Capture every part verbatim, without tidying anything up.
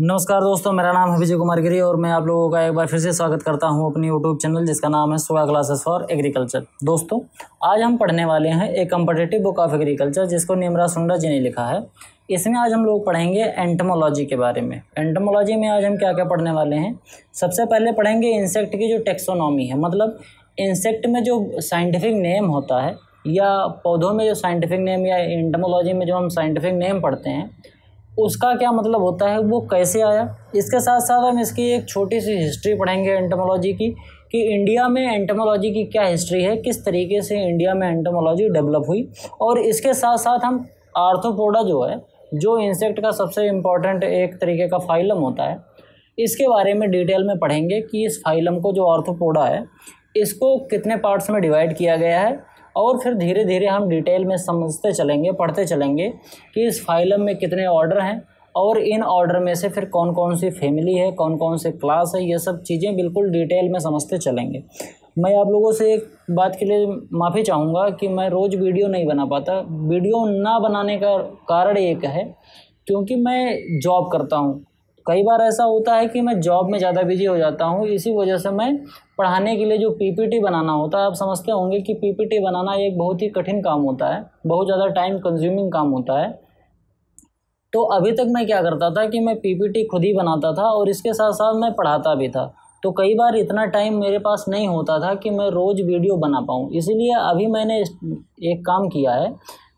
नमस्कार दोस्तों, मेरा नाम है विजय कुमार गिरी और मैं आप लोगों का एक बार फिर से स्वागत करता हूं अपनी यूट्यूब चैनल जिसका नाम है सुगा क्लासेस फॉर एग्रीकल्चर। दोस्तों आज हम पढ़ने वाले हैं एक कम्पिटेटिव बुक ऑफ एग्रीकल्चर जिसको नीमरस सुंदर जी ने लिखा है। इसमें आज हम लोग पढ़ेंगे एंटोमोलॉजी के बारे में। एंटोमोलॉजी में आज हम क्या क्या पढ़ने वाले हैं, सबसे पहले पढ़ेंगे इंसेक्ट की जो टैक्सोनॉमी है, मतलब इंसेक्ट में जो साइंटिफिक नेम होता है या पौधों में जो साइंटिफिक नेम या एंटोमोलॉजी में जो हम साइंटिफिक नेम पढ़ते हैं उसका क्या मतलब होता है, वो कैसे आया। इसके साथ साथ हम इसकी एक छोटी सी हिस्ट्री पढ़ेंगे एंटोमोलॉजी की, कि इंडिया में एंटोमोलॉजी की क्या हिस्ट्री है, किस तरीके से इंडिया में एंटोमोलॉजी डेवलप हुई। और इसके साथ साथ हम आर्थ्रोपोडा जो है, जो इंसेक्ट का सबसे इम्पॉर्टेंट एक तरीके का फाइलम होता है, इसके बारे में डिटेल में पढ़ेंगे कि इस फाइलम को जो आर्थ्रोपोडा है इसको कितने पार्ट्स में डिवाइड किया गया है। और फिर धीरे धीरे हम डिटेल में समझते चलेंगे, पढ़ते चलेंगे कि इस फाइलम में कितने ऑर्डर हैं और इन ऑर्डर में से फिर कौन कौन सी फैमिली है, कौन कौन से क्लास है, ये सब चीज़ें बिल्कुल डिटेल में समझते चलेंगे। मैं आप लोगों से एक बात के लिए माफ़ी चाहूँगा कि मैं रोज़ वीडियो नहीं बना पाता। वीडियो ना बनाने का कारण एक है क्योंकि मैं जॉब करता हूँ। कई बार ऐसा होता है कि मैं जॉब में ज़्यादा बिजी हो जाता हूँ, इसी वजह से मैं पढ़ाने के लिए जो पीपीटी बनाना होता है, आप समझते होंगे कि पीपीटी बनाना एक बहुत ही कठिन काम होता है, बहुत ज़्यादा टाइम कंज्यूमिंग काम होता है। तो अभी तक मैं क्या करता था कि मैं पीपीटी खुद ही बनाता था और इसके साथ साथ मैं पढ़ाता भी था। तो कई बार इतना टाइम मेरे पास नहीं होता था कि मैं रोज़ वीडियो बना पाऊँ। इसीलिए अभी मैंने एक काम किया है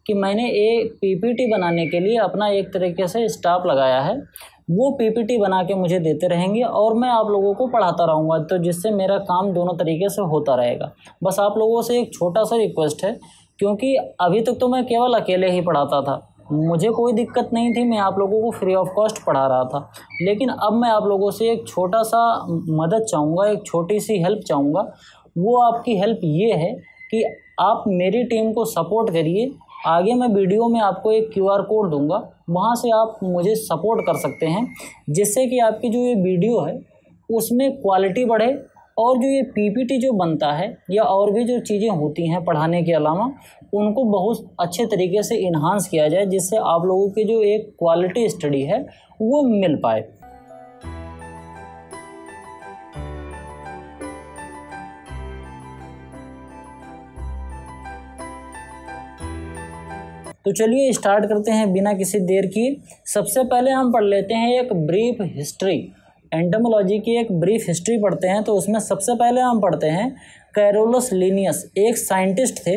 कि मैंने एक पीपीटी बनाने के लिए अपना एक तरीके से स्टाफ लगाया है, वो पीपीटी बना के मुझे देते रहेंगे और मैं आप लोगों को पढ़ाता रहूँगा, तो जिससे मेरा काम दोनों तरीके से होता रहेगा। बस आप लोगों से एक छोटा सा रिक्वेस्ट है, क्योंकि अभी तक तो मैं केवल अकेले ही पढ़ाता था, मुझे कोई दिक्कत नहीं थी, मैं आप लोगों को फ्री ऑफ कॉस्ट पढ़ा रहा था। लेकिन अब मैं आप लोगों से एक छोटा सा मदद चाहूँगा, एक छोटी सी हेल्प चाहूँगा। वो आपकी हेल्प ये है कि आप मेरी टीम को सपोर्ट करिए। आगे मैं वीडियो में आपको एक क्यूआर कोड दूंगा, वहां से आप मुझे सपोर्ट कर सकते हैं, जिससे कि आपकी जो ये वीडियो है उसमें क्वालिटी बढ़े और जो ये पीपीटी जो बनता है या और भी जो चीज़ें होती हैं पढ़ाने के अलावा, उनको बहुत अच्छे तरीके से इन्हांस किया जाए, जिससे आप लोगों की जो एक क्वालिटी स्टडी है वो मिल पाए। तो चलिए स्टार्ट करते हैं बिना किसी देर की। सबसे पहले हम पढ़ लेते हैं एक ब्रीफ हिस्ट्री, एंटोमोलॉजी की एक ब्रीफ हिस्ट्री पढ़ते हैं। तो उसमें सबसे पहले हम पढ़ते हैं कैरोलस लीनियस, एक साइंटिस्ट थे।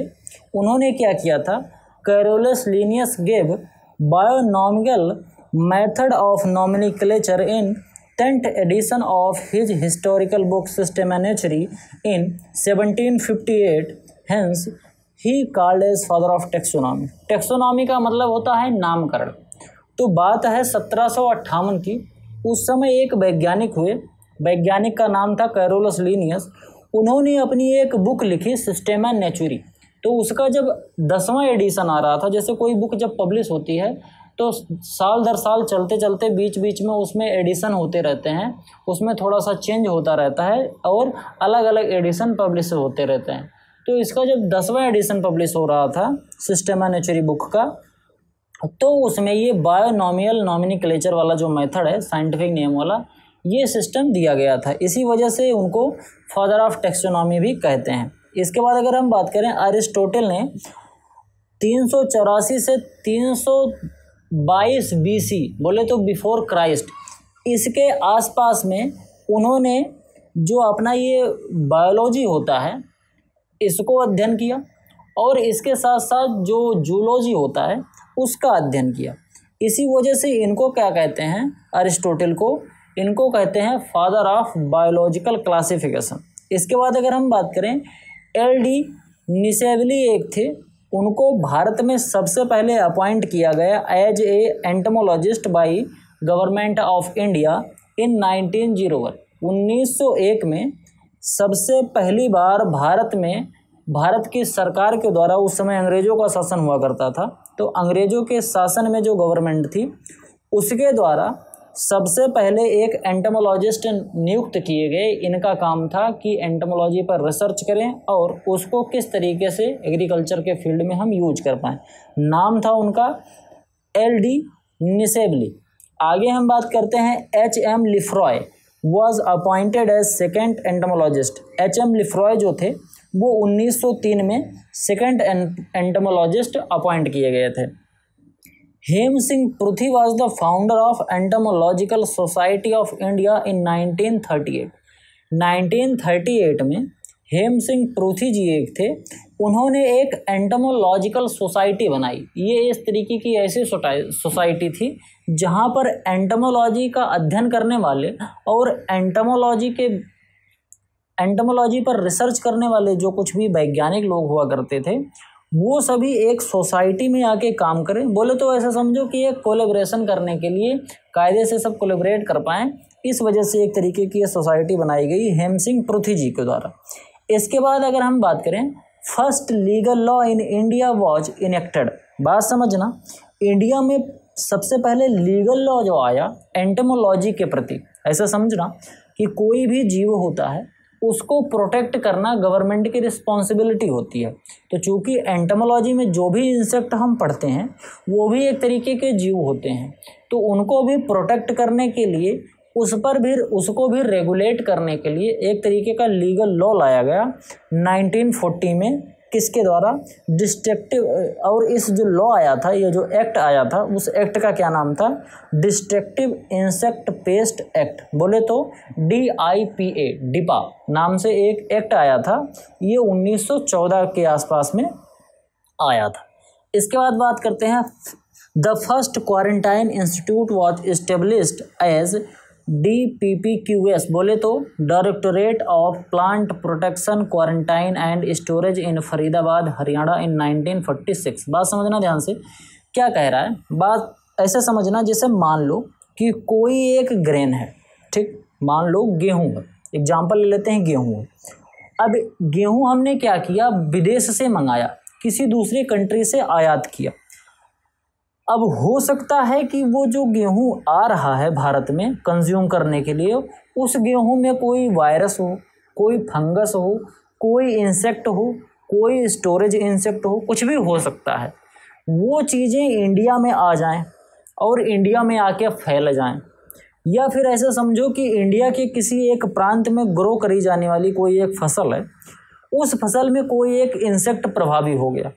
उन्होंने क्या किया था, Carolus Linnaeus gave बायोनॉमिकल method of nomenclature in tenth edition of his historical book Systema Naturae in seventeen fifty eight. Hence he called as father of taxonomy. Taxonomy का मतलब होता है नामकरण। तो बात है सत्रह सौ अट्ठावन की। उस समय एक वैज्ञानिक हुए, वैज्ञानिक का नाम था कैरोलस लीनियस। उन्होंने अपनी एक बुक लिखी सिस्टेमा नेचुरी। तो उसका जब दसवां एडिशन आ रहा था, जैसे कोई बुक जब पब्लिश होती है तो साल दर साल चलते चलते बीच बीच में उसमें एडिशन होते रहते हैं, उसमें थोड़ा सा चेंज होता रहता है और अलग अलग एडिशन पब्लिश होते रहते हैं। तो इसका जब दसवां एडिशन पब्लिश हो रहा था सिस्टेमा नेचुरी बुक का, तो उसमें ये बायोनॉमियल नॉमिनिक्लेचर वाला जो मेथड है, साइंटिफिक नेम वाला, ये सिस्टम दिया गया था। इसी वजह से उनको फादर ऑफ टैक्सोनॉमी भी कहते हैं। इसके बाद अगर हम बात करें, अरिस्टोटल ने तीन सौ चौरासी से तीन सौ बाईस बी सी, बोले तो बिफोर क्राइस्ट, इसके आसपास में उन्होंने जो अपना ये बायोलॉजी होता है इसको अध्ययन किया और इसके साथ साथ जो जूलॉजी होता है उसका अध्ययन किया। इसी वजह से इनको क्या कहते हैं, अरिस्टोटल को इनको कहते हैं फादर ऑफ बायोलॉजिकल क्लासिफिकेशन। इसके बाद अगर हम बात करें, एल डी निसेबली एक थे, उनको भारत में सबसे पहले अपॉइंट किया गया as a entomologist by government of India in nineteen zero one. उन्नीस सौ एक में सबसे पहली बार भारत में भारत की सरकार के द्वारा, उस समय अंग्रेज़ों का शासन हुआ करता था, तो अंग्रेज़ों के शासन में जो गवर्नमेंट थी उसके द्वारा सबसे पहले एक एंटोमोलॉजिस्ट नियुक्त किए गए। इनका काम था कि एंटोमोलॉजी पर रिसर्च करें और उसको किस तरीके से एग्रीकल्चर के फील्ड में हम यूज कर पाएँ। नाम था उनका एल डी निसेबली। आगे हम बात करते हैं H M Lefroy was appointed as second entomologist. H M Lefroy जो थे वो उन्नीस सौ तीन में सेकेंड एंटोमोलॉजिस्ट अपॉइंट किए गए थे। Hem Singh Pruthi was the founder of entomological society of India in nineteen thirty eight. Nineteen thirty eight में हेमसिंह पृथ्वी जी एक थे, उन्होंने एक एंटोमोलॉजिकल सोसाइटी बनाई। ये इस तरीके की ऐसी सोसाइटी थी जहाँ पर एंटोमोलॉजी का अध्ययन करने वाले और एंटोमोलॉजी के एंटोमोलॉजी पर रिसर्च करने वाले जो कुछ भी वैज्ञानिक लोग हुआ करते थे वो सभी एक सोसाइटी में आके काम करें। बोले तो ऐसा समझो कि एक कोलेब्रेशन करने के लिए कायदे से सब कोलेब्रेट कर पाएँ, इस वजह से एक तरीके की ये सोसाइटी बनाई गई हेमसिंह पृथ्वी जी के द्वारा। इसके बाद अगर हम बात करें first legal law in India was enacted. बात समझना, इंडिया में सबसे पहले लीगल लॉ जो आया एंटोमोलॉजी के प्रति, ऐसा समझना कि कोई भी जीव होता है उसको प्रोटेक्ट करना गवर्नमेंट की रिस्पॉन्सिबिलिटी होती है। तो चूँकि एंटोमोलॉजी में जो भी इंसेक्ट हम पढ़ते हैं वो भी एक तरीके के जीव होते हैं, तो उनको भी प्रोटेक्ट करने के लिए उस पर भी उसको भी रेगुलेट करने के लिए एक तरीके का लीगल लॉ लाया गया नाइनटीन फोर्टी में। किसके द्वारा? डिस्ट्रक्टिव। और इस जो लॉ आया था, ये जो एक्ट आया था, उस एक्ट का क्या नाम था? Destructive insect pest act. बोले तो डी आई पी ए डिपा नाम से एक एक्ट आया था, ये उन्नीस सौ चौदह के आसपास में आया था। इसके बाद बात करते हैं the first quarantine institute was established as D P P Q S. बोले तो directorate of plant protection quarantine and storage in Faridabad Haryana in nineteen forty six. बात समझना ध्यान से, क्या कह रहा है बात ऐसे समझना जैसे मान लो कि कोई एक ग्रेन है, ठीक, मान लो गेहूँ, एग्जाम्पल ले लेते हैं गेहूँ। अब गेहूँ हमने क्या किया? विदेश से मंगाया, किसी दूसरी कंट्री से आयात किया। अब हो सकता है कि वो जो गेहूं आ रहा है भारत में कंज्यूम करने के लिए, उस गेहूं में कोई वायरस हो, कोई फंगस हो, कोई इंसेक्ट हो, कोई स्टोरेज इंसेक्ट हो, कुछ भी हो सकता है। वो चीज़ें इंडिया में आ जाएं और इंडिया में आके फैल जाएं, या फिर ऐसा समझो कि इंडिया के किसी एक प्रांत में ग्रो करी जाने वाली कोई एक फसल है, उस फसल में कोई एक इंसेक्ट प्रभावी हो गया।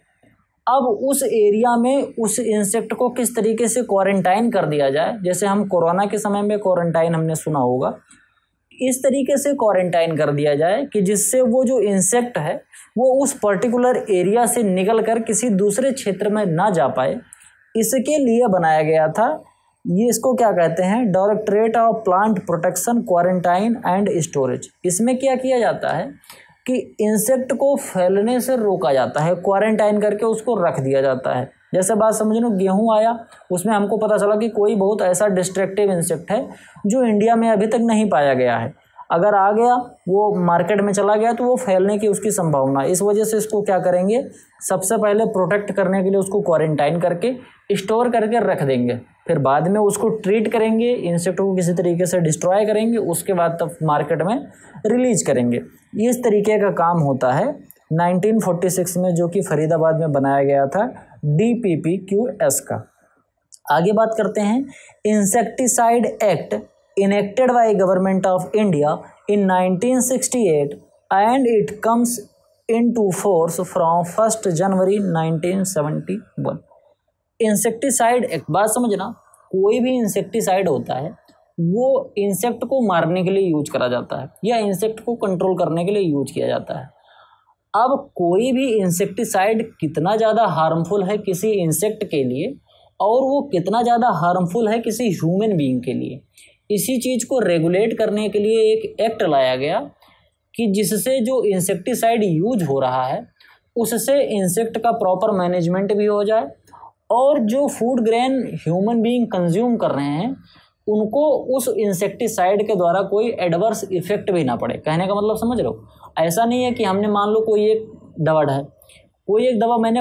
अब उस एरिया में उस इंसेक्ट को किस तरीके से क्वारंटाइन कर दिया जाए, जैसे हम कोरोना के समय में क्वारंटाइन हमने सुना होगा, इस तरीके से क्वारंटाइन कर दिया जाए कि जिससे वो जो इंसेक्ट है वो उस पर्टिकुलर एरिया से निकल कर किसी दूसरे क्षेत्र में ना जा पाए। इसके लिए बनाया गया था ये, इसको क्या कहते हैं? Directorate of plant protection quarantine and storage. इसमें क्या किया जाता है कि इंसेक्ट को फैलने से रोका जाता है, क्वारंटाइन करके उसको रख दिया जाता है। जैसे बात समझ लो, गेहूँ आया, उसमें हमको पता चला कि कोई बहुत ऐसा डिस्ट्रक्टिव इंसेक्ट है जो इंडिया में अभी तक नहीं पाया गया है, अगर आ गया वो मार्केट में चला गया तो वो फैलने की उसकी संभावना, इस वजह से इसको क्या करेंगे? सबसे पहले प्रोटेक्ट करने के लिए उसको क्वारंटाइन करके स्टोर करके रख देंगे, फिर बाद में उसको ट्रीट करेंगे, इंसेक्ट को किसी तरीके से डिस्ट्रॉय करेंगे, उसके बाद तब मार्केट में रिलीज करेंगे। इस तरीके का काम होता है नाइनटीन फोर्टी सिक्स में, जो कि फरीदाबाद में बनाया गया था D P P Q S का। आगे बात करते हैं insecticide act enacted by government of India in nineteen sixty eight and it comes into force from first January nineteen seventy one. Insecticide act, बात समझना, कोई भी इंसेक्टिसाइड होता है वो इंसेक्ट को मारने के लिए यूज करा जाता है या इंसेक्ट को कंट्रोल करने के लिए यूज किया जाता है। अब कोई भी इंसेक्टिसाइड कितना ज़्यादा हार्मफुल है किसी इंसेक्ट के लिए और वो कितना ज़्यादा हार्मफुल है किसी ह्यूमन बीइंग के लिए, इसी चीज़ को रेगुलेट करने के लिए एक एक्ट लाया गया कि जिससे जो इंसेक्टिसाइड यूज हो रहा है उससे इंसेक्ट का प्रॉपर मैनेजमेंट भी हो जाए और जो food grain human being consume कर रहे हैं उनको उस इंसेक्टिसाइड के द्वारा कोई एडवर्स इफेक्ट भी ना पड़े। कहने का मतलब समझ लो, ऐसा नहीं है कि हमने मान लो कोई एक दवा है, कोई एक दवा मैंने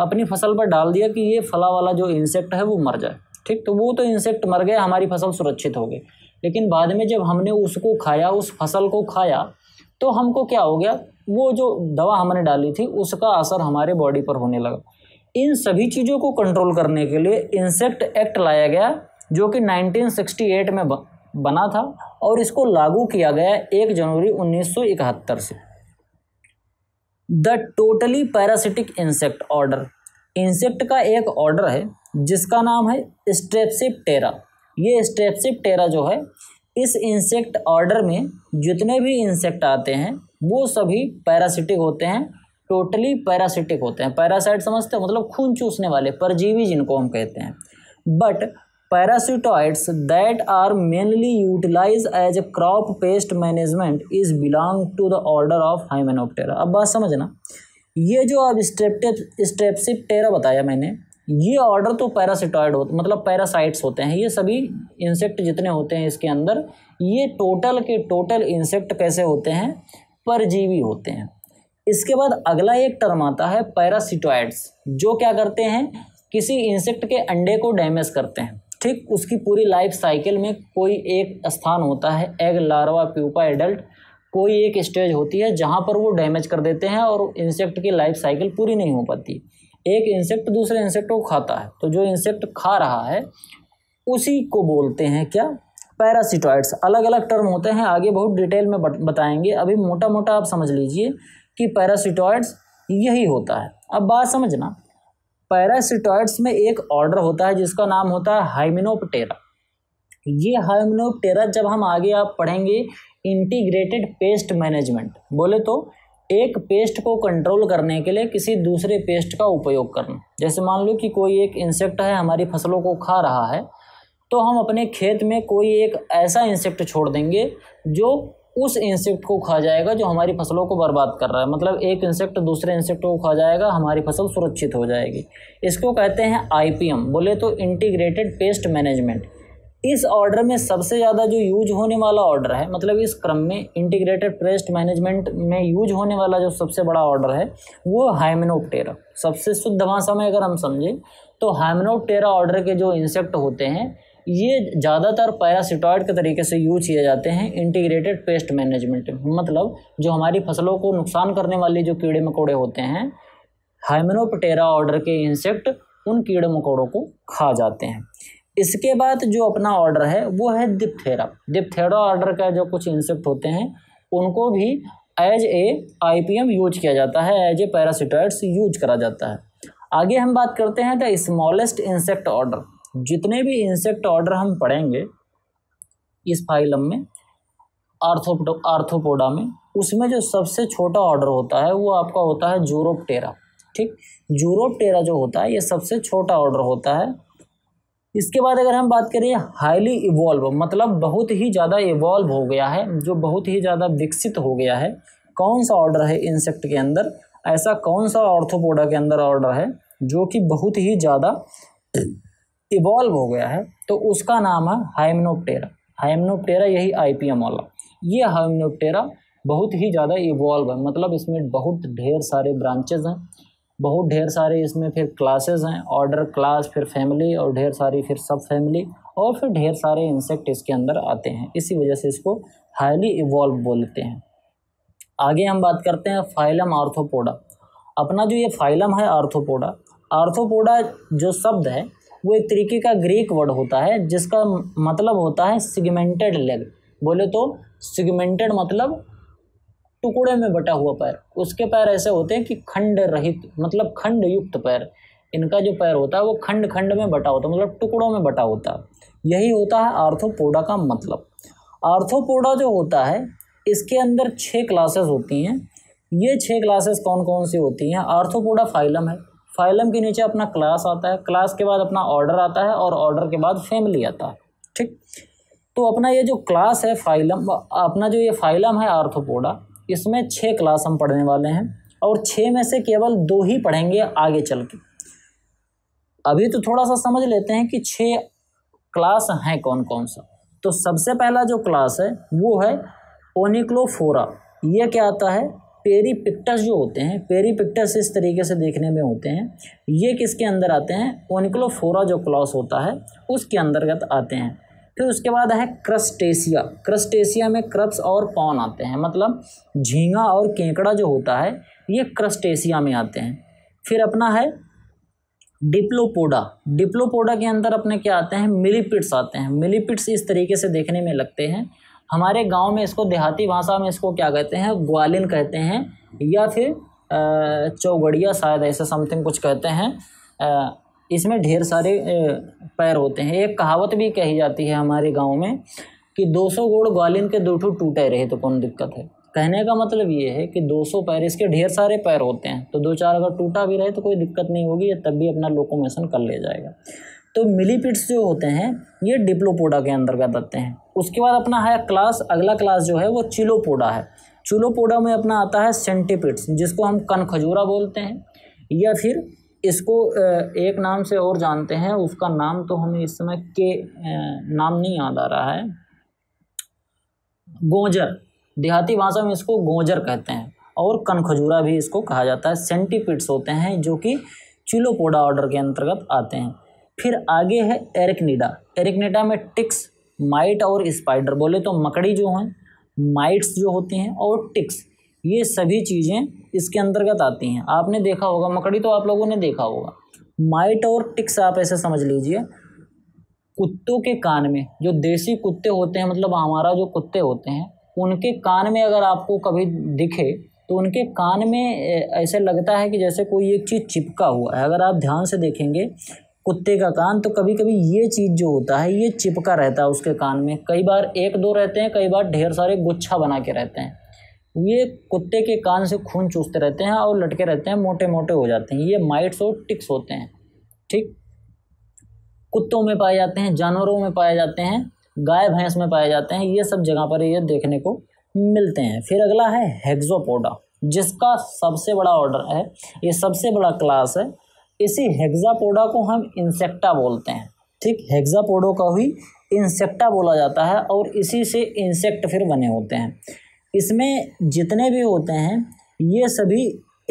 अपनी फसल पर डाल दिया कि ये फला वाला जो इंसेक्ट है वो मर जाए, ठीक, तो वो तो इंसेक्ट मर गया, हमारी फसल सुरक्षित हो गई, लेकिन बाद में जब हमने उसको खाया, उस फसल को खाया, तो हमको क्या हो गया? वो जो दवा हमने डाली थी उसका असर हमारे बॉडी पर होने लगा। इन सभी चीज़ों को कंट्रोल करने के लिए इंसेक्ट एक्ट लाया गया जो कि नाइनटीन सिक्सटी एट में बना था और इसको लागू किया गया एक जनवरी उन्नीस सौ इकहत्तर से। The totally parasitic insect order, insect का एक ऑर्डर है जिसका नाम है स्ट्रेप्सिप्टेरा। ये स्ट्रेप्सिप्टेरा जो है, इस इंसेक्ट ऑर्डर में जितने भी इंसेक्ट आते हैं वो सभी पैरासिटिक होते हैं, टोटली पैरासिटिक होते हैं। पैरासाइट समझते हैं मतलब खून चूसने वाले, परजीवी जिनको हम कहते हैं। But parasitoids that are mainly utilize as a crop pest management is belong to the order of Hymenoptera. अब बात समझना, ये जो अब स्ट्रेप्टे स्ट्रेप्सिप्टेरा बताया मैंने, ये ऑर्डर तो पैरासिटॉइड होते मतलब पैरासाइट्स होते हैं। ये सभी इंसेक्ट जितने होते हैं इसके अंदर, ये टोटल के टोटल इंसेक्ट कैसे होते हैं, परजीवी होते हैं। इसके बाद अगला एक टर्म आता है पैरासिटॉइड्स, जो क्या करते हैं, किसी इंसेक्ट के अंडे को डैमेज करते हैं। ठीक उसकी पूरी लाइफ साइकिल में कोई एक स्थान होता है, एग, लार्वा, प्यूपा, एडल्ट, कोई एक स्टेज होती है जहाँ पर वो डैमेज कर देते हैं और इंसेक्ट की लाइफ साइकिल पूरी नहीं हो पाती। एक इंसेक्ट दूसरे इंसेक्ट को खाता है, तो जो इंसेक्ट खा रहा है उसी को बोलते हैं क्या, पैरासिटॉइड्स। अलग अलग टर्म होते हैं, आगे बहुत डिटेल में बताएंगे, अभी मोटा मोटा आप समझ लीजिए कि पैरासिटॉइड्स यही होता है। अब बात समझना, पैरासिटॉइड्स में एक ऑर्डर होता है जिसका नाम होता है हाइमेनोप्टेरा। ये हाइमेनोप्टेरा जब हम आगे आप पढ़ेंगे इंटीग्रेटेड पेस्ट मैनेजमेंट, बोले तो एक पेस्ट को कंट्रोल करने के लिए किसी दूसरे पेस्ट का उपयोग करना। जैसे मान लो कि कोई एक इंसेक्ट है हमारी फसलों को खा रहा है, तो हम अपने खेत में कोई एक ऐसा इंसेक्ट छोड़ देंगे जो उस इंसेक्ट को खा जाएगा जो हमारी फसलों को बर्बाद कर रहा है। मतलब एक इंसेक्ट दूसरे इंसेक्ट को खा जाएगा, हमारी फसल सुरक्षित हो जाएगी। इसको कहते हैं आई पी एम, बोले तो इंटीग्रेटेड पेस्ट मैनेजमेंट। इस ऑर्डर में सबसे ज़्यादा जो यूज होने वाला ऑर्डर है, मतलब इस क्रम में इंटीग्रेटेड पेस्ट मैनेजमेंट में यूज होने वाला जो सबसे बड़ा ऑर्डर है वो हाइमेनोप्टेरा। सबसे शुद्ध भाषा में अगर हम समझें तो हाइमेनोप्टेरा ऑर्डर के जो इंसेक्ट होते हैं ये ज़्यादातर पैरासिटॉइड के तरीके से यूज किए जाते हैं इंटीग्रेटेड पेस्ट मैनेजमेंट में। मतलब जो हमारी फसलों को नुकसान करने वाले जो कीड़े मकोड़े होते हैं, हाइमेनोप्टेरा ऑर्डर के इंसेक्ट उन कीड़े मकोड़ों को खा जाते हैं। इसके बाद जो अपना ऑर्डर है वो है दिप्थेरा। दिप्थेरा ऑर्डर का जो कुछ इंसेक्ट होते हैं उनको भी एज ए आईपीएम यूज किया जाता है, एज ए पैरासिटॉइड्स यूज करा जाता है। आगे हम बात करते हैं द स्मॉलेस्ट इंसेक्ट ऑर्डर। जितने भी इंसेक्ट ऑर्डर हम पढ़ेंगे इस फाइलम में, आर्थोपोडा आर्थोपोडा में, उसमें जो सबसे छोटा ऑर्डर होता है वो आपका होता है जूरोप्टेरा। ठीक जूरोप्टेरा जो होता है ये सबसे छोटा ऑर्डर होता है। इसके बाद अगर हम बात करें हाईली इवॉल्व, मतलब बहुत ही ज़्यादा इवॉल्व हो गया है, जो बहुत ही ज़्यादा विकसित हो गया है, कौन सा ऑर्डर है इंसेक्ट के अंदर, ऐसा कौन सा आर्थ्रोपोडा के अंदर ऑर्डर है जो कि बहुत ही ज़्यादा इवॉल्व हो गया है, तो उसका नाम है हाइमेनोप्टेरा। हाइमेनोप्टेरा यही आईपीएम वाला, ये हाइमेनोप्टेरा बहुत ही ज़्यादा इवॉल्व है, मतलब इसमें बहुत ढेर सारे ब्रांचेज हैं, बहुत ढेर सारे इसमें फिर क्लासेस हैं, ऑर्डर क्लास, फिर फैमिली और ढेर सारी फिर सब फैमिली और फिर ढेर सारे इंसेक्ट इसके अंदर आते हैं, इसी वजह से इसको हाईली इवॉल्व बोलते हैं। आगे हम बात करते हैं फाइलम आर्थोपोडा। अपना जो ये फाइलम है आर्थोपोडा, आर्थोपोडा जो शब्द है वो एक तरीके का ग्रीक वर्ड होता है जिसका मतलब होता है सेगमेंटेड लेग, बोले तो सेगमेंटेड मतलब टुकड़े में बटा हुआ पैर। उसके पैर ऐसे होते हैं कि खंड रहित मतलब खंड युक्त पैर, इनका जो पैर होता है वो खंड खंड में बटा होता है, मतलब टुकड़ों में बटा होता है। यही होता है आर्थोपोडा का मतलब। आर्थोपोडा जो होता है इसके अंदर छः क्लासेस होती हैं। ये छः क्लासेस कौन कौन सी होती हैं, आर्थोपोडा फाइलम है, फाइलम के नीचे अपना क्लास आता है, क्लास के बाद अपना ऑर्डर आता है और ऑर्डर के बाद फैमिली आता है। ठीक तो अपना ये जो क्लास है फाइलम, अपना जो ये फाइलम है आर्थोपोडा, इसमें छः क्लास हम पढ़ने वाले हैं और छः में से केवल दो ही पढ़ेंगे आगे चल के। अभी तो थोड़ा सा समझ लेते हैं कि छः क्लास हैं कौन कौन सा। तो सबसे पहला जो क्लास है वो है ओनिक्लोफोरा। ये क्या आता है, पेरीपिक्टस जो होते हैं, पेरीपिक्टस इस तरीके से देखने में होते हैं, ये किसके अंदर आते हैं, ओनिक्लोफोरा जो क्लास होता है उसके अंतर्गत आते हैं। फिर उसके बाद है क्रस्टेशिया। क्रस्टेशिया में क्रब्स और पॉन आते हैं, मतलब झींगा और केकड़ा जो होता है ये क्रस्टेशिया में आते हैं। फिर अपना है डिप्लोपोडा, डिप्लोपोडा के अंदर अपने क्या आते हैं, मिलीपिट्स आते हैं। मिलीपिट्स इस तरीके से देखने में लगते हैं। हमारे गांव में इसको, देहाती भाषा में इसको क्या कहते हैं, ग्वालिन कहते हैं या फिर चौगड़िया शायद, ऐसा समथिंग कुछ कहते हैं। इसमें ढेर सारे पैर होते हैं। एक कहावत भी कही जाती है हमारे गांव में कि दो सौ गोड़ ग्वालिन के दो ठू टूटे रहे तो कौन दिक्कत है। कहने का मतलब ये है कि दो सौ पैर, इसके ढेर सारे पैर होते हैं, तो दो चार अगर टूटा भी रहे तो कोई दिक्कत नहीं होगी, तब भी अपना लोकोमोशन कर ले जाएगा। तो मिलीपिट्स जो होते हैं ये डिप्लोपोडा के अंतर्गत आते हैं। उसके बाद अपना है क्लास, अगला क्लास जो है वो चिलोपोडा है। चिलोपोडा में अपना आता है सेंटीपिड्स, जिसको हम कन खजूरा बोलते हैं या फिर इसको एक नाम से और जानते हैं, उसका नाम तो हमें इस समय के नाम नहीं याद आ रहा है। गोजर, देहाती भाषा में इसको गोजर कहते हैं और कन खजूरा भी इसको कहा जाता है। सेंटीपिड्स होते हैं जो कि चिलोपोडा ऑर्डर के अंतर्गत आते हैं। फिर आगे है एरेक्निडा। एरेक्निडा में टिक्स, माइट और स्पाइडर, बोले तो मकड़ी जो हैं, माइट्स जो होती हैं और टिक्स, ये सभी चीज़ें इसके अंतर्गत आती हैं। आपने देखा होगा मकड़ी तो आप लोगों ने देखा होगा, माइट और टिक्स आप ऐसे समझ लीजिए कुत्तों के कान में, जो देसी कुत्ते होते हैं, मतलब हमारा जो कुत्ते होते हैं उनके कान में अगर आपको कभी दिखे तो उनके कान में ऐसे लगता है कि जैसे कोई एक चीज़ चिपका हुआ है। अगर आप ध्यान से देखेंगे कुत्ते का कान, तो कभी कभी ये चीज़ जो होता है ये चिपका रहता है उसके कान में। कई बार एक दो रहते हैं, कई बार ढेर सारे गुच्छा बना के रहते हैं। ये कुत्ते के कान से खून चूसते रहते हैं और लटके रहते हैं, मोटे मोटे हो जाते हैं। ये माइट्स और टिक्स होते हैं। ठीक, कुत्तों में पाए जाते हैं, जानवरों में पाए जाते हैं, गाय भैंस में पाए जाते हैं, ये सब जगह पर ये देखने को मिलते हैं। फिर अगला है हेक्सोपोडा, जिसका सबसे बड़ा ऑर्डर है, ये सबसे बड़ा क्लास है। इसी हेक्सापोडा को हम इंसेक्टा बोलते हैं। ठीक, हेक्सापोडो को ही इंसेक्टा बोला जाता है और इसी से इंसेक्ट फिर बने होते हैं। इसमें जितने भी होते हैं ये सभी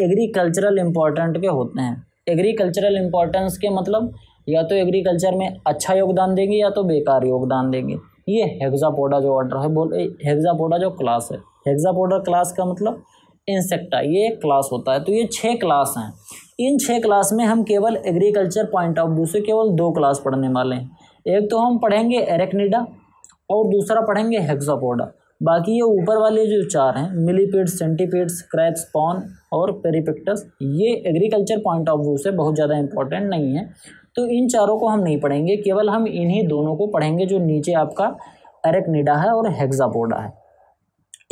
एग्रीकल्चरल इम्पोर्टेंट के होते हैं। एग्रीकल्चरल इम्पोर्टेंस के मतलब या तो एग्रीकल्चर में अच्छा योगदान देंगे या तो बेकार योगदान देंगे। ये हेक्सापोडा जो ऑर्डर है, बोल हेक्सापोडा जो क्लास है, हेक्सापोडा क्लास का मतलब इंसेक्टा, ये एक क्लास होता है। तो ये छः क्लास हैं। इन छः क्लास में हम केवल एग्रीकल्चर पॉइंट ऑफ व्यू से केवल दो क्लास पढ़ने वाले हैं। एक तो हम पढ़ेंगे एरेक्निडा और दूसरा पढ़ेंगे हेक्सापोडा। बाकी ये ऊपर वाले जो चार हैं, मिलीपिड्स, सेंटीपिड्स, क्रैप्स, पॉन और पेरीपेक्टस, ये एग्रीकल्चर पॉइंट ऑफ व्यू से बहुत ज़्यादा इंपॉर्टेंट नहीं है, तो इन चारों को हम नहीं पढ़ेंगे, केवल हम इन्हीं दोनों को पढ़ेंगे जो नीचे आपका एरेक्निडा है और हेक्सापोडा है।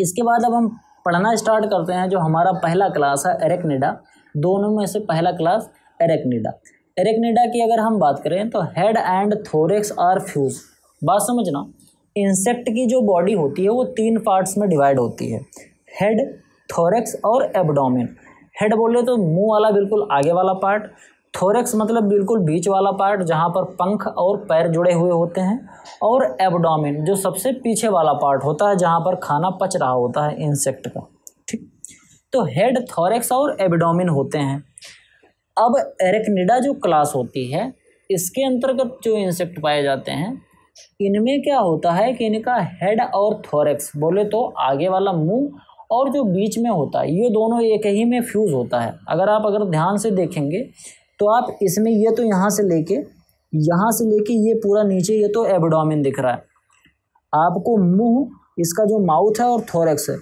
इसके बाद अब हम पढ़ना स्टार्ट करते हैं जो हमारा पहला क्लास है, एरेक्निडा। दोनों में से पहला क्लास एरेक्निडा। एरेक्निडा की अगर हम बात करें तो head and thorax are fuse. बात समझना, इंसेक्ट की जो बॉडी होती है वो तीन पार्ट्स में डिवाइड होती है, हेड, थोरेक्स और एब्डोमेन। हेड बोले तो मुंह वाला बिल्कुल आगे वाला पार्ट, थोरेक्स मतलब बिल्कुल बीच वाला पार्ट जहाँ पर पंख और पैर जुड़े हुए होते हैं, और एब्डोमेन जो सबसे पीछे वाला पार्ट होता है जहाँ पर खाना पच रहा होता है इंसेक्ट का। ठीक, तो हेड, थोरेक्स और एब्डोमेन होते हैं। अब एरेक्निडा जो क्लास होती है इसके अंतर्गत जो इंसेक्ट पाए जाते हैं इनमें क्या होता है कि इनका हेड और थोरेक्स बोले तो आगे वाला मुँह और जो बीच में होता है ये दोनों एक ही में फ्यूज़ होता है। अगर आप अगर ध्यान से देखेंगे तो आप इसमें ये तो यहाँ से लेके यहाँ से लेके ये पूरा नीचे ये तो एब्डोमेन दिख रहा है आपको, मुंह इसका जो माउथ है और थोरेक्स है,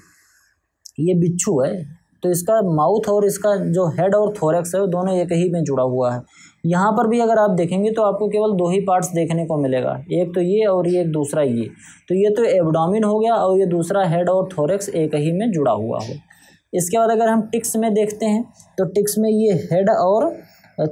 ये बिच्छू है तो इसका माउथ और इसका जो हेड और थोरेक्स है वो दोनों एक ही में जुड़ा हुआ है। यहाँ पर भी अगर आप देखेंगे तो आपको केवल दो ही पार्ट्स देखने को मिलेगा, एक तो ये और ये एक दूसरा ये, तो ये तो एब्डोमेन हो गया और ये दूसरा हेड और थोरेक्स एक ही में जुड़ा हुआ हो। इसके बाद अगर हम टिक्स में देखते हैं तो टिक्स में ये हेड और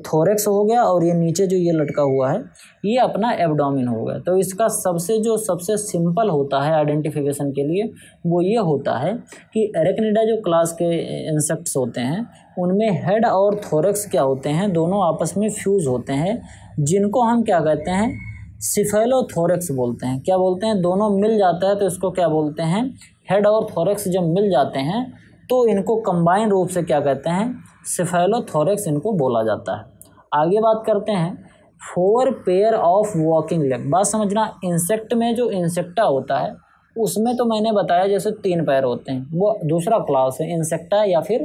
थोरेक्स हो गया और ये नीचे जो ये लटका हुआ है ये अपना एब्डोमेन हो गया। तो इसका सबसे जो सबसे सिंपल होता है आइडेंटिफिकेशन के लिए वो ये होता है कि एरेक्निडा जो क्लास के इंसेक्ट्स होते हैं उनमें हेड और थोरेक्स क्या होते हैं, दोनों आपस में फ्यूज़ होते हैं, जिनको हम क्या कहते हैं, सिफेलोथोरेक्स बोलते हैं। क्या बोलते हैं, दोनों मिल जाता है तो इसको क्या बोलते हैं, हेड और थोरेक्स जब मिल जाते हैं तो इनको कंबाइन रूप से क्या कहते हैं, सिफेलोथोरेक्स इनको बोला जाता है। आगे बात करते हैं four pair of walking leg. बात समझना, इंसेक्ट में जो इंसेक्टा होता है उसमें तो मैंने बताया जैसे तीन पैर होते हैं, वो दूसरा क्लास है इंसेक्टा या फिर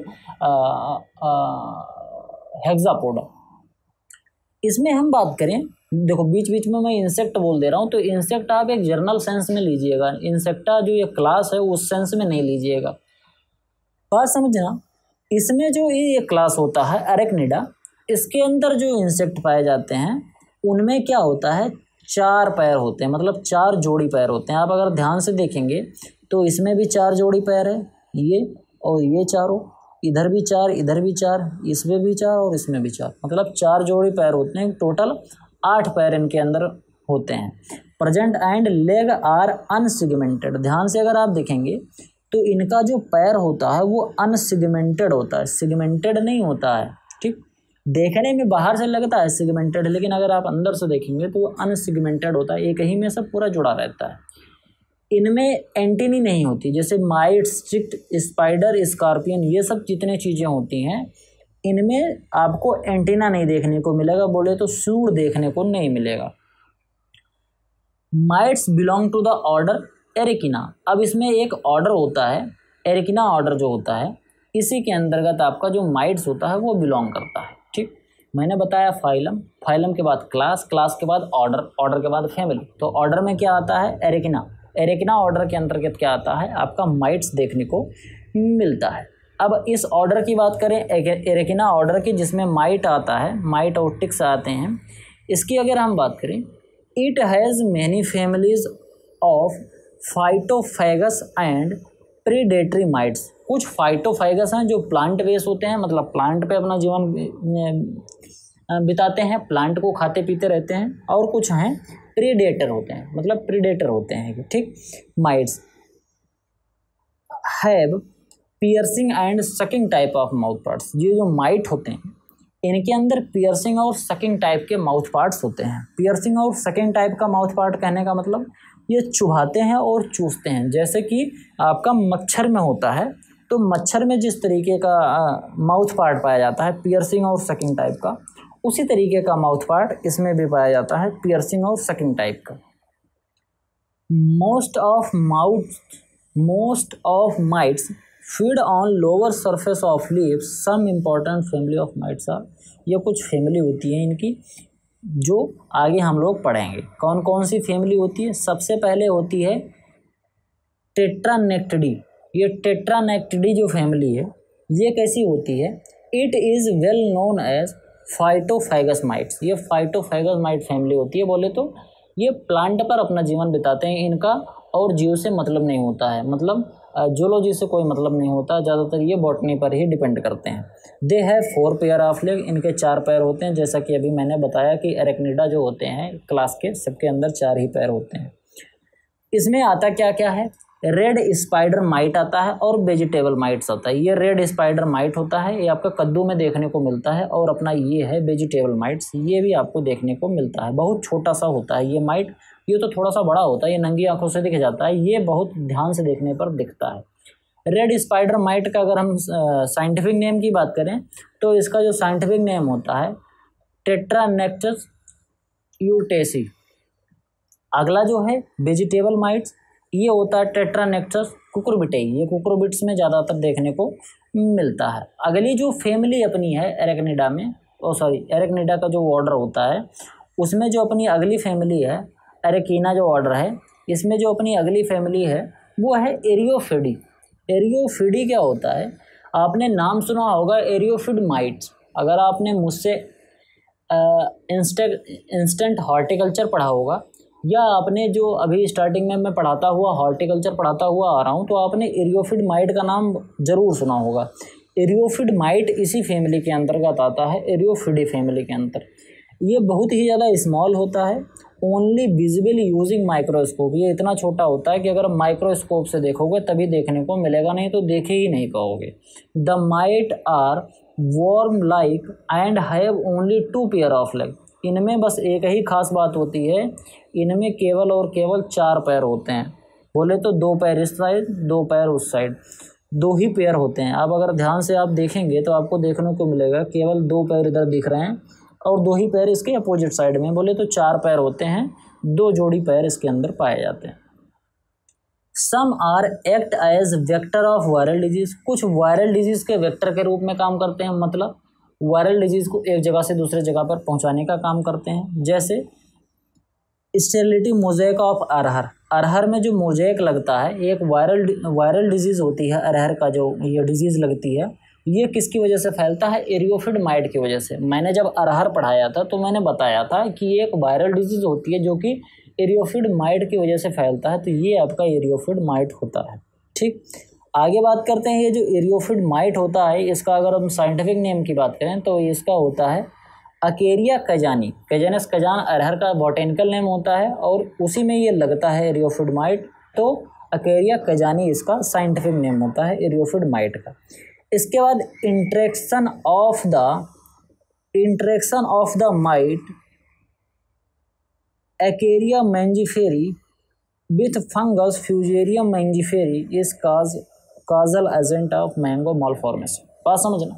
हेक्सापोडा। इसमें हम बात करें, देखो बीच बीच में मैं इंसेक्ट बोल दे रहा हूँ, तो इंसेक्ट आप एक जर्नल सेंस में लीजिएगा, इंसेक्टा जो ये क्लास है उस सेंस में नहीं लीजिएगा। बात समझना, इसमें जो ये क्लास होता है अरेक्निडा, इसके अंदर जो इंसेक्ट पाए जाते हैं उनमें क्या होता है, चार पैर होते हैं, मतलब चार जोड़ी पैर होते हैं। आप अगर ध्यान से देखेंगे तो इसमें भी चार जोड़ी पैर है, ये और ये चारों, इधर भी चार, इधर भी चार, इसमें भी चार और इसमें भी चार, मतलब चार जोड़ी पैर होते हैं। टोटल आठ पैर इनके अंदर होते हैं। Present and leg are unsegmented. ध्यान से अगर आप देखेंगे तो इनका जो पैर होता है वो अनसेगमेंटेड होता है, सेगमेंटेड नहीं होता है। ठीक, देखने में बाहर से लगता है सेगमेंटेड, लेकिन अगर आप अंदर से देखेंगे तो वो अनसेगमेंटेड होता है, एक ही में सब पूरा जुड़ा रहता है। इनमें एंटीनी नहीं होती, जैसे माइट्स, स्ट्रिक्ट, स्पाइडर, स्कॉर्पियन, ये सब जितने चीज़ें होती हैं इनमें आपको एंटीना नहीं देखने को मिलेगा, बोले तो सूर देखने को नहीं मिलेगा। Mites belong to the order एरिकिना। अब इसमें एक ऑर्डर होता है एरिकिना ऑर्डर जो होता है, इसी के अंतर्गत आपका जो माइट्स होता है वो बिलोंग करता है। ठीक, मैंने बताया फाइलम, फाइलम के बाद क्लास, क्लास के बाद ऑर्डर, ऑर्डर के बाद फैमिली। तो ऑर्डर में क्या आता है, एरिकिना, एरिकिना ऑर्डर के अंतर्गत क्या आता है, आपका माइट्स देखने को मिलता है। अब इस ऑर्डर की बात करें, एरेकिना ऑर्डर की, जिसमें माइट आता है, माइट और टिक्स आते हैं, इसकी अगर हम बात करें, it has many families of phytophagous and predatory mites. कुछ फाइटोफैगस हैं जो प्लांट बेस होते हैं, मतलब प्लांट पे अपना जीवन बिताते हैं, प्लांट को खाते पीते रहते हैं, और कुछ हैं प्रीडेटर होते हैं, मतलब प्रीडेटर होते हैं। ठीक, mites have piercing and sucking type of mouth parts. ये जो माइट होते हैं इनके अंदर पियर्सिंग और सकिंग टाइप के माउथ पार्ट्स होते हैं। पियर्सिंग और सकिंग टाइप का माउथ पार्ट कहने का मतलब ये चुभाते हैं और चूसते हैं, जैसे कि आपका मच्छर में होता है, तो मच्छर में जिस तरीके का माउथ पार्ट पाया जाता है पियर्सिंग और सकिंग टाइप का, उसी तरीके का माउथ पार्ट इसमें भी पाया जाता है, पियर्सिंग और सकिंग टाइप का। Most of mouth most of mites feed on lower surface of leaves, some important family of mites are. ये कुछ फैमिली होती है इनकी जो आगे हम लोग पढ़ेंगे। कौन कौन सी फैमिली होती है, सबसे पहले होती है टेट्रानेक्टडी। ये टेट्रानेक्टडी जो फैमिली है ये कैसी होती है, it is well known as phytophagous mites. ये फाइटोफैगस माइट फैमिली होती है, बोले तो ये प्लांट पर अपना जीवन बिताते हैं, इनका और जीव से मतलब नहीं होता है, मतलब जूलॉजी से कोई मतलब नहीं होता, ज़्यादातर ये बॉटनी पर ही डिपेंड करते हैं। They have four pair of leg, इनके चार पैर होते हैं, जैसा कि अभी मैंने बताया कि एरेक्निडा जो होते हैं क्लास के, सबके अंदर चार ही पैर होते हैं। इसमें आता क्या क्या है, रेड स्पाइडर माइट आता है और वेजिटेबल माइट्स आता है। ये रेड स्पाइडर माइट होता है, ये आपका कद्दू में देखने को मिलता है, और अपना ये है वेजिटेबल माइट्स, ये भी आपको देखने को मिलता है। बहुत छोटा सा होता है ये माइट, ये तो थोड़ा सा बड़ा होता है, ये नंगी आंखों से दिख जाता है, ये बहुत ध्यान से देखने पर दिखता है। रेड स्पाइडर माइट का अगर हम साइंटिफिक नेम की बात करें तो इसका जो साइंटिफिक नेम होता है टेट्रानेक्टस यूटेसी। अगला जो है वेजिटेबल माइट्स, ये होता है टेट्रानेक्टस कुकुरबिटे, ये कुकुरबिट्स में ज़्यादातर देखने को मिलता है। अगली जो फैमिली अपनी है एरेक्निडा में, ओ सॉरी एरेक्निडा का जो ऑर्डर होता है उसमें जो अपनी अगली फैमिली है एरेकिना जो ऑर्डर है, इसमें जो अपनी अगली फैमिली है वो है एरियोफिडी। एरियोफिडी क्या होता है, आपने नाम सुना होगा एरियोफिड माइट्स। अगर आपने मुझसे इंस्टेंट इंस्टेंट हॉर्टिकल्चर पढ़ा होगा, या आपने जो अभी स्टार्टिंग में मैं पढ़ाता हुआ हॉर्टिकल्चर पढ़ाता हुआ आ रहा हूँ, तो आपने एरियोफिड माइट का नाम ज़रूर सुना होगा। एरियोफिड माइट इसी फैमिली के अंतर्गत आता है, एरियोफिडी फैमिली के अंतर। ये बहुत ही ज़्यादा स्मॉल होता है, ओनली विजिबल यूजिंग माइक्रोस्कोप। ये इतना छोटा होता है कि अगर माइक्रोस्कोप से देखोगे तभी देखने को मिलेगा, नहीं तो देखे ही नहीं पाओगे। The mite are worm like and have only two pair of leg. इनमें बस एक ही खास बात होती है, इनमें केवल और केवल चार पैर होते हैं, बोले तो दो पैर इस साइड, दो पैर उस साइड, दो ही पैर होते हैं। अब अगर ध्यान से आप देखेंगे तो आपको देखने को मिलेगा केवल दो पैर इधर दिख रहे हैं और दो ही पैर इसके अपोजिट साइड में, बोले तो चार पैर होते हैं, दो जोड़ी पैर इसके अंदर पाए जाते हैं। Some are act as vector of viral disease, कुछ वायरल डिजीज़ के वेक्टर के रूप में काम करते हैं, मतलब वायरल डिजीज़ को एक जगह से दूसरे जगह पर पहुंचाने का काम करते हैं। जैसे स्टेरिलिटी मोज़ेक ऑफ अरहर, अरहर में जो मोज़ेक लगता है एक वायरल वायरल डिजीज़ होती है, अरहर का जो ये डिजीज़ लगती है ये किसकी वजह से फैलता है, एरियोफिड माइट की वजह से। मैंने जब अरहर पढ़ाया था तो मैंने बताया था कि ये एक वायरल डिजीज़ होती है जो कि एरियोफिड माइट की वजह से फैलता है, तो ये आपका एरियोफिड माइट होता है। ठीक, आगे बात करते हैं, ये जो एरियोफिड माइट होता है इसका अगर हम साइंटिफिक नेम की बात करें तो इसका होता है अकेरिया कजानी, कजानस कजान अरहर का बॉटेनिकल नेम होता है और उसी में ये लगता है एरियोफिड माइट, तो अकेरिया कजानी इसका साइंटिफिक नेम होता है एरियोफिड माइट का। इसके बाद interaction of the interaction of the mite Aceria mangiferae with fungus Fusarium mangiferae is cause causal agent of mango malformation. बात समझना,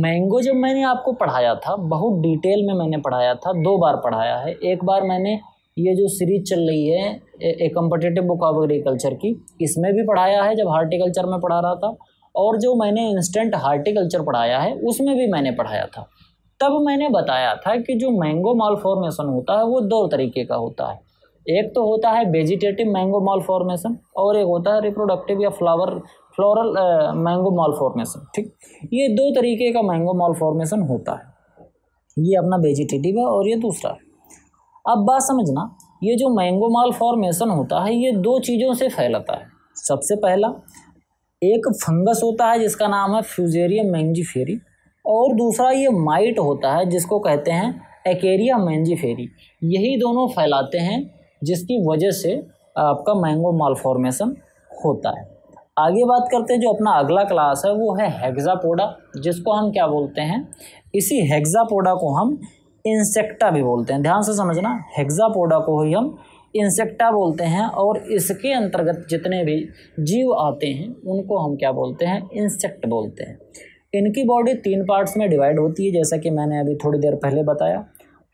मैंगो जब मैंने आपको पढ़ाया था बहुत डिटेल में मैंने पढ़ाया था, दो बार पढ़ाया है। एक बार मैंने ये जो सीरीज चल रही है a competitive book of agriculture की, इसमें भी पढ़ाया है जब हार्टिकल्चर में पढ़ा रहा था, और जो मैंने इंस्टेंट हार्टिकल्चर पढ़ाया है उसमें भी मैंने पढ़ाया था। तब मैंने बताया था कि जो मैंगो मालफॉर्मेशन होता है वो दो तरीके का होता है, एक तो होता है वेजिटेटिव मैंगो मालफॉर्मेशन और एक होता है रिप्रोडक्टिव या फ्लावर फ्लोरल मैंगो मालफॉर्मेशन। ठीक, ये दो तरीके का मैंगो मालफॉर्मेशन होता है, ये अपना वेजिटेटिव है और ये दूसरा है। अब बात समझना, ये जो मैंगो मालफॉर्मेशन होता है ये दो चीज़ों से फैलता है। सबसे पहला एक फंगस होता है जिसका नाम है फ्यूजेरियम मैंगिफेरी और दूसरा ये माइट होता है जिसको कहते हैं अकेरिया मैंगिफेरी, यही दोनों फैलाते हैं जिसकी वजह से आपका मैंगो मालफॉर्मेशन होता है। आगे बात करते हैं, जो अपना अगला क्लास है वो है हेक्सापोडा, जिसको हम क्या बोलते हैं, इसी हेक्सापोडा को हम इंसेक्टा भी बोलते हैं। ध्यान से समझना, हेक्सापोडा को ही हम इंसेक्टा बोलते हैं और इसके अंतर्गत जितने भी जीव आते हैं उनको हम क्या बोलते हैं, इंसेक्ट बोलते हैं। इनकी बॉडी तीन पार्ट्स में डिवाइड होती है जैसा कि मैंने अभी थोड़ी देर पहले बताया,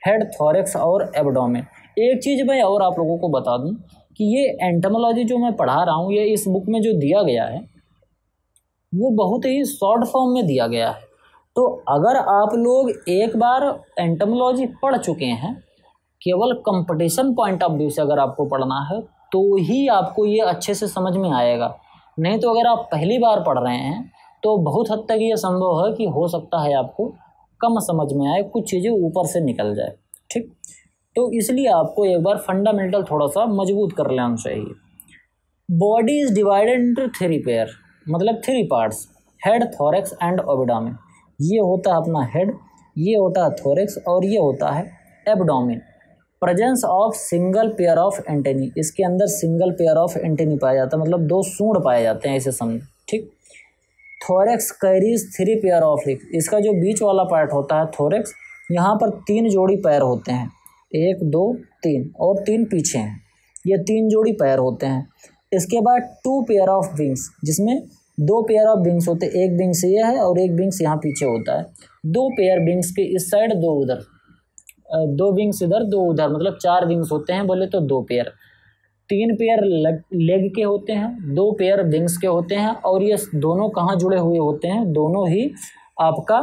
हेड, थोरैक्स और एब्डोमेन। एक चीज़ मैं और आप लोगों को बता दूं कि ये एंटोमोलॉजी जो मैं पढ़ा रहा हूँ ये इस बुक में जो दिया गया है वो बहुत ही शॉर्ट फॉर्म में दिया गया है, तो अगर आप लोग एक बार एंटोमोलॉजी पढ़ चुके हैं केवल कंपटीशन पॉइंट ऑफ व्यू से अगर आपको पढ़ना है तो ही आपको ये अच्छे से समझ में आएगा, नहीं तो अगर आप पहली बार पढ़ रहे हैं तो बहुत हद तक ये संभव है कि हो सकता है आपको कम समझ में आए, कुछ चीज़ें ऊपर से निकल जाए। ठीक, तो इसलिए आपको एक बार फंडामेंटल थोड़ा सा मजबूत कर लेना चाहिए। Body is divided into three pair, मतलब three parts, head, thorax and abdomen. ये होता है अपना हेड, ये होता है थोरैक्स और ये होता है abdomen. Presence of single pair of antennae, इसके अंदर सिंगल पेयर ऑफ एंटेनी पाया जाता है, मतलब दो सूंड पाए जाते हैं, इसे समझ। ठीक, thorax carries three pair of leg, इसका जो बीच वाला पार्ट होता है थोरैक्स, यहाँ पर तीन जोड़ी पैर होते हैं, एक, दो, तीन और तीन पीछे हैं, ये तीन जोड़ी पैर होते हैं। इसके बाद टू पेयर ऑफ विंग्स, जिसमें दो पेयर ऑफ विंग्स होते हैं, एक विंग्स ये है और एक विंग्स यहाँ पीछे होता है, दो पेयर विंग्स के इस साइड, दो उधर, दो विंग्स इधर दो उधर, मतलब चार विंग्स होते हैं बोले तो दो पेयर। तीन पेयर लेग लेग के होते हैं, दो पेयर विंग्स के होते हैं और ये दोनों कहाँ जुड़े हुए होते हैं, दोनों ही आपका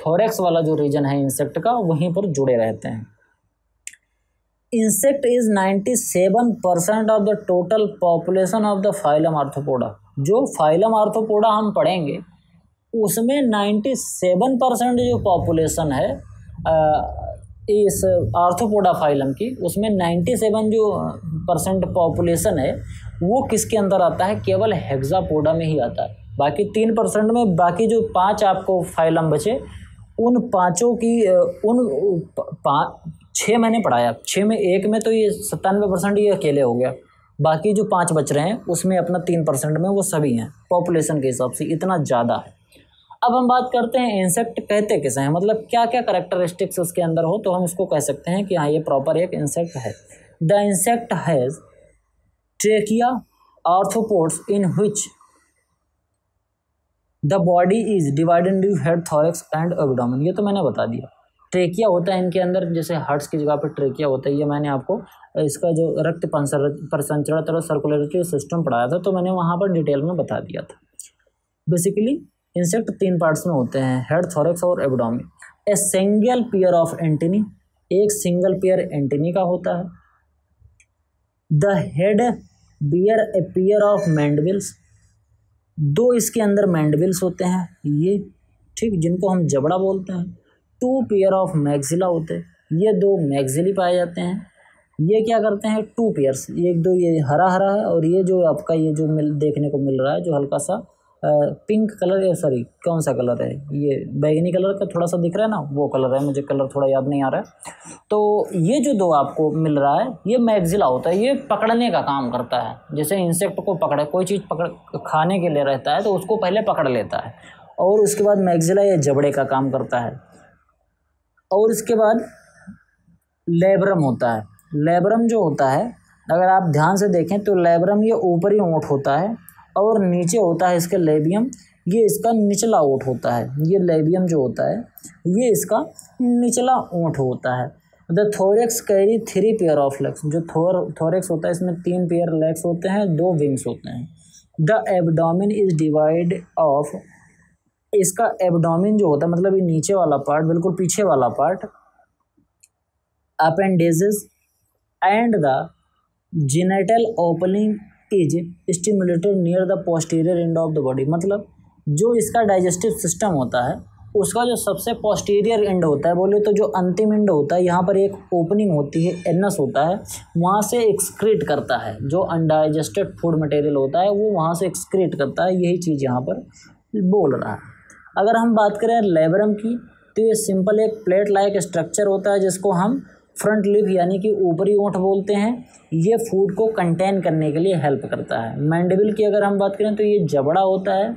थोरैक्स वाला जो रीजन है इंसेक्ट का वहीं पर जुड़े रहते हैं। Insect is ninety seven percent of the total population of the phylum Arthropoda, जो फाइलम आर्थ्रोपोडा हम पढ़ेंगे उसमें नाइन्टी सेवन परसेंट जो पॉपुलेशन है इस आर्थ्रोपोडा फाइलम की, उसमें नाइन्टी सेवन जो परसेंट पॉपुलेशन है वो किसके अंदर आता है, केवल हेक्सापोडा में ही आता है। बाकी तीन परसेंट में बाकी जो पाँच आपको फाइलम बचे उन पाँचों की उन पा छः मैंने पढ़ाया, छः में एक में तो ये सत्तानवे परसेंट ये अकेले हो गया, बाकी जो पाँच बच रहे हैं उसमें अपना तीन परसेंट में वो सभी हैं, पॉपुलेशन के हिसाब से इतना ज़्यादा है। अब हम बात करते हैं इंसेक्ट कहते किसे हैं, मतलब क्या क्या करैक्टरिस्टिक्स उसके अंदर हो तो हम इसको कह सकते हैं कि हाँ ये प्रॉपर एक इंसेक्ट है। The insect has trachea arthropods in which the body is divided into head, thorax and abdomen, ये तो मैंने बता दिया। ट्रेकिया होता है इनके अंदर, जैसे हार्ट्स की जगह पर ट्रेकिया होता है, ये मैंने आपको इसका जो रक्त परिसंचरण और सर्कुलेटरी सिस्टम पढ़ाया था तो मैंने वहाँ पर डिटेल में बता दिया था। बेसिकली इंसेक्ट तीन पार्ट्स में होते हैं, हेड, थोरैक्स और abdomen. A single pair of antennae, एक सिंगल पेयर एंटीनी का होता है। The head bear a pair of mandibles, दो इसके अंदर मैंडबिल्स होते हैं ये, ठीक, जिनको हम जबड़ा बोलते हैं। टू पेयर ऑफ मैग्जिला होते हैं, ये दो मैग्जिली पाए जाते हैं। ये क्या करते हैं, टू पेयर्स, एक दो ये हरा हरा है और ये जो आपका ये जो मिल देखने को मिल रहा है जो हल्का सा पिंक कलर है, सॉरी कौन सा कलर है ये बैगनी कलर का थोड़ा सा दिख रहा है ना, वो कलर है, मुझे कलर थोड़ा याद नहीं आ रहा है। तो ये जो दो आपको मिल रहा है ये मैग्जिला होता है, ये पकड़ने का काम करता है। जैसे इंसेक्ट को पकड़े, कोई चीज़ पकड़ खाने के लिए रहता है तो उसको पहले पकड़ लेता है और उसके बाद मैग्जिला ये जबड़े का काम करता है। और इसके बाद लेब्रम होता है। लेब्रम जो होता है अगर आप ध्यान से देखें तो लेब्रम ये ऊपरी ओंठ होता है और नीचे होता है इसके लेबियम, ये इसका निचला ओंठ होता है। ये लेबियम जो होता है ये इसका निचला ओंठ होता है। The thorax carry three pair of legs, जो थोर थोरैक्स होता है इसमें तीन पेयर लेग्स होते हैं, दो विंग्स होते हैं। The abdomen is divide of, इसका एब्डोमेन जो होता है मतलब ये नीचे वाला पार्ट, बिल्कुल पीछे वाला part, appendages and the genital opening is stimulated near the posterior end of the body. मतलब जो इसका डाइजेस्टिव सिस्टम होता है उसका जो सबसे पोस्टीरियर एंड होता है, बोले तो जो अंतिम एंड होता है, यहाँ पर एक ओपनिंग होती है, एनस होता है, वहाँ से एक्सक्रीट करता है जो अनडाइजेस्टेड फूड मटेरियल होता है वो वहाँ से एक्सक्रीट करता है। यही चीज़ यहाँ पर बोल रहा है। अगर हम बात करें लेब्रम की तो ये सिंपल एक प्लेट लाइक स्ट्रक्चर होता है जिसको हम फ्रंट लिप यानी कि ऊपरी ओंठ बोलते हैं। ये फूड को कंटेन करने के लिए हेल्प करता है। मैंडिबल की अगर हम बात करें तो ये जबड़ा होता है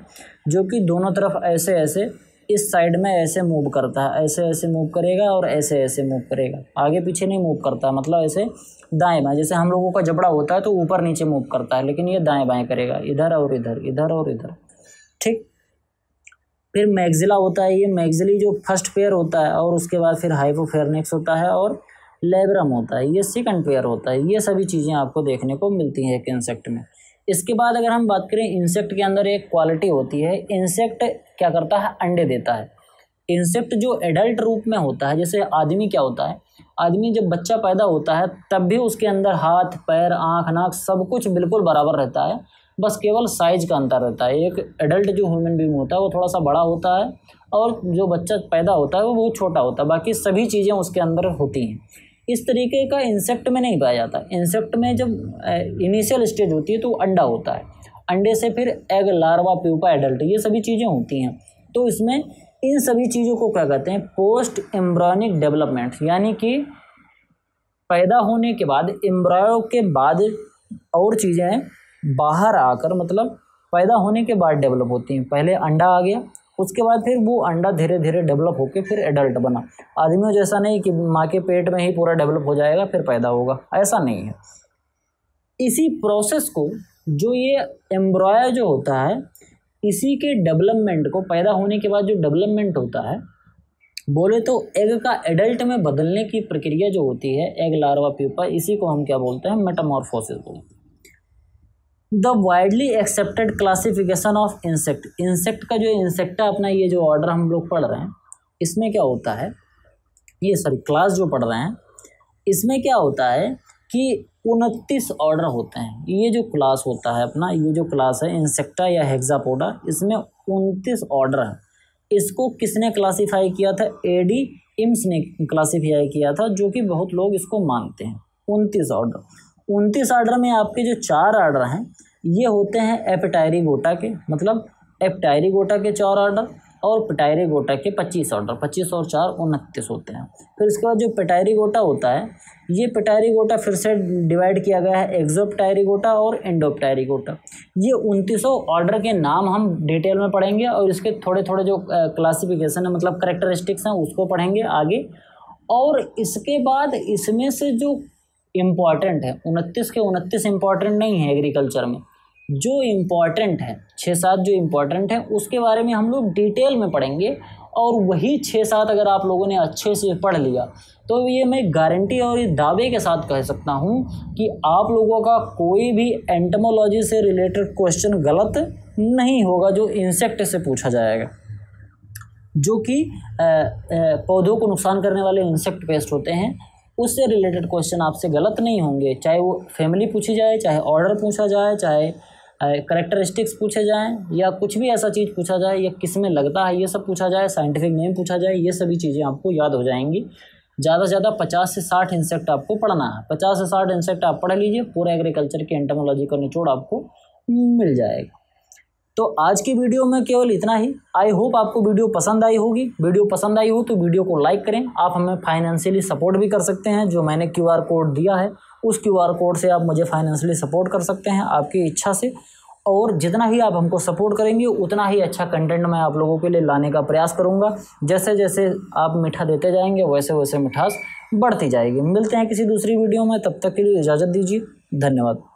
जो कि दोनों तरफ ऐसे ऐसे, इस साइड में ऐसे मूव करता है, ऐसे ऐसे मूव करेगा और ऐसे ऐसे मूव करेगा, आगे पीछे नहीं मूव करता, मतलब ऐसे दाएँ बाएँ। जैसे हम लोगों का जबड़ा होता है तो ऊपर नीचे मूव करता है, लेकिन ये दाएँ बाएँ करेगा, इधर और इधर, इधर और इधर, ठीक। फिर मैग्जिला होता है, ये मैग्जिली जो फर्स्ट पेयर होता है, और उसके बाद फिर हाइपोफेरनेक्स होता है और लेब्रम होता है, ये सेकंड पेयर होता है। ये सभी चीज़ें आपको देखने को मिलती हैं एक इंसेक्ट में। इसके बाद अगर हम बात करें इंसेक्ट के अंदर एक क्वालिटी होती है, इंसेक्ट क्या करता है, अंडे देता है। इंसेक्ट जो एडल्ट रूप में होता है, जैसे आदमी क्या होता है, आदमी जब बच्चा पैदा होता है तब भी उसके अंदर हाथ पैर आँख नाक सब कुछ बिल्कुल बराबर रहता है, बस केवल साइज का अंतर रहता है। एक एडल्ट जो ह्यूमन बीइंग होता है वो थोड़ा सा बड़ा होता है और जो बच्चा पैदा होता है वो बहुत छोटा होता है, बाकी सभी चीज़ें उसके अंदर होती हैं। इस तरीके का इंसेक्ट में नहीं पाया जाता। इंसेक्ट में जब इनिशियल स्टेज होती है तो अंडा होता है, अंडे से फिर एग, लार्वा, प्यूपा, एडल्ट, ये सभी चीज़ें होती हैं। तो इसमें इन सभी चीज़ों को क्या कहते हैं, पोस्ट एम्ब्रायोनिक डेवलपमेंट, यानी कि पैदा होने के बाद, एम्ब्रायो के बाद और चीज़ें बाहर आकर, मतलब पैदा होने के बाद डेवलप होती हैं। पहले अंडा आ गया, उसके बाद फिर वो अंडा धीरे धीरे डेवलप होकर फिर एडल्ट बना। आदमियों जैसा नहीं कि माँ के पेट में ही पूरा डेवलप हो जाएगा फिर पैदा होगा, ऐसा नहीं है। इसी प्रोसेस को, जो ये एम्ब्रॉयो जो होता है, इसी के डेवलपमेंट को, पैदा होने के बाद जो डेवलपमेंट होता है, बोले तो एग का एडल्ट में बदलने की प्रक्रिया जो होती है, एग, लार्वा, प्यूपा, इसी को हम क्या बोलते हैं, मेटामॉर्फोसिस बोलते हैं। The widely accepted classification of insect, insect का जो इंसेक्टा अपना ये जो ऑर्डर हम लोग पढ़ रहे हैं इसमें क्या होता है, ये सॉरी क्लास जो पढ़ रहे हैं इसमें क्या होता है कि उनतीस ऑर्डर होते हैं। ये जो क्लास होता है अपना, ये जो क्लास है इंसेक्टा या हेक्सापोडा, इसमें उनतीस ऑर्डर हैं। इसको किसने क्लासीफाई किया था, एडी इम्स ने क्लासीफाई किया था, जो कि बहुत लोग इसको मानते हैं। उनतीस ऑर्डर, उनतीस आर्डर में आपके जो चार आर्डर हैं ये होते हैं एपिटायरी गोटा के, मतलब एपिटायरी गोटा के चार आर्डर और पिटायरी गोटा के पच्चीस आर्डर, पच्चीस और चार उनतीस होते हैं। फिर इसके बाद जो पिटायरी गोटा होता है, ये पिटायरी गोटा फिर से डिवाइड किया गया है एक्सोपिटायरी गोटा और एंडोपिटायरी गोटा। ये उनतीसों ऑर्डर के नाम हम डिटेल में पढ़ेंगे और इसके थोड़े थोड़े जो क्लासिफिकेशन है, मतलब करेक्टरिस्टिक्स हैं, उसको पढ़ेंगे आगे। और इसके बाद इसमें से जो इम्पॉर्टेंट है, उनतीस के उनतीस इम्पॉर्टेंट नहीं है एग्रीकल्चर में, जो इम्पॉर्टेंट है छः सात जो इम्पॉर्टेंट है उसके बारे में हम लोग डिटेल में पढ़ेंगे और वही छः सात अगर आप लोगों ने अच्छे से पढ़ लिया तो ये मैं गारंटी और ये दावे के साथ कह सकता हूँ कि आप लोगों का कोई भी एंटोमोलॉजी से रिलेटेड क्वेश्चन गलत नहीं होगा जो इंसेक्ट से पूछा जाएगा, जो कि पौधों को नुकसान करने वाले इंसेक्ट पेस्ट होते हैं, उससे रिलेटेड क्वेश्चन आपसे गलत नहीं होंगे, चाहे वो फैमिली पूछी जाए, चाहे ऑर्डर पूछा जाए, चाहे करेक्टरिस्टिक्स पूछे जाएं या कुछ भी ऐसा चीज़ पूछा जाए या किस में लगता है ये सब पूछा जाए, साइंटिफिक नेम पूछा जाए, ये सभी चीज़ें आपको याद हो जाएंगी। ज़्यादा से ज़्यादा पचास से साठ इंसेक्ट आपको पढ़ना है, पचास से साठ इंसेक्ट आप पढ़ लीजिए, पूरा एग्रीकल्चर की एंटोमोलॉजी का निचोड़ आपको मिल जाएगा। तो आज की वीडियो में केवल इतना ही। आई होप आपको वीडियो पसंद आई होगी। वीडियो पसंद आई हो तो वीडियो को लाइक करें। आप हमें फाइनेंशियली सपोर्ट भी कर सकते हैं, जो मैंने क्यू आर कोड दिया है उस क्यू आर कोड से आप मुझे फाइनेंशियली सपोर्ट कर सकते हैं आपकी इच्छा से, और जितना ही आप हमको सपोर्ट करेंगे उतना ही अच्छा कंटेंट मैं आप लोगों के लिए लाने का प्रयास करूँगा। जैसे जैसे आप मीठा देते जाएँगे वैसे वैसे मिठास बढ़ती जाएगी। मिलते हैं किसी दूसरी वीडियो में, तब तक के लिए इजाज़त दीजिए, धन्यवाद।